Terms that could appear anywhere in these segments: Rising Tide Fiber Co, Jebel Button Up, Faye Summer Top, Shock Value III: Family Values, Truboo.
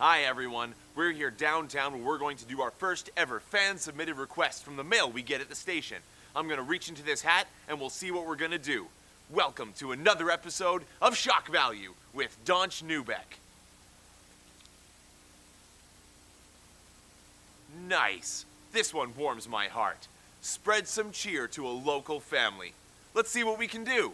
Hi everyone, we're here downtown where we're going to do our first ever fan-submitted request from the mail we get at the station. I'm gonna reach into this hat and we'll see what we're gonna do. Welcome to another episode of Shock Value with Daunch Newbeck. Nice, this one warms my heart. Spread some cheer to a local family. Let's see what we can do.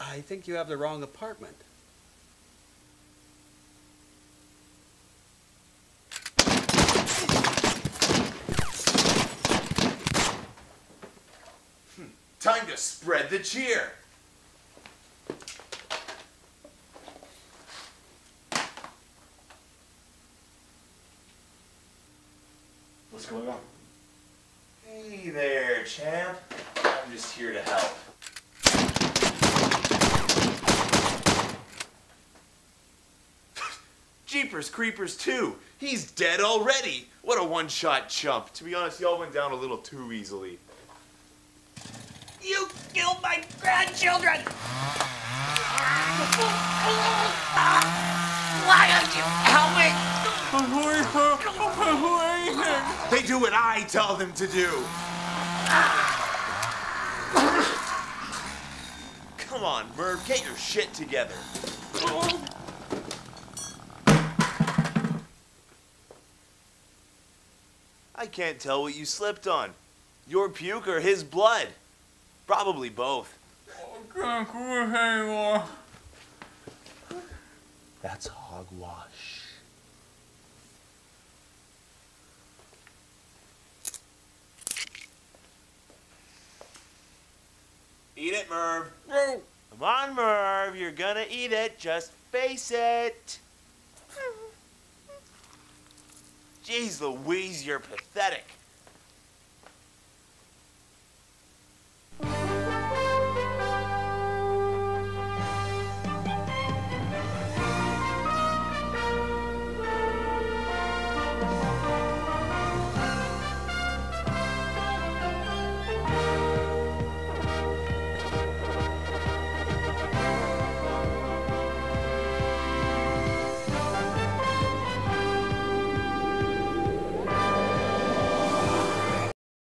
I think you have the wrong apartment. Time to spread the cheer. What's going on? Hey there, champ. I'm just here to help. Jeepers Creepers 2! He's dead already! What a one-shot chump. To be honest, y'all went down a little too easily. You killed my grandchildren! Why don't you help me? They do what I tell them to do! Come on, Merv, get your shit together. I can't tell what you slipped on. Your puke or his blood? Probably both. That's hogwash. Eat it, Merv. No. Come on, Merv. You're gonna eat it. Just face it. Jeez Louise, you're pathetic.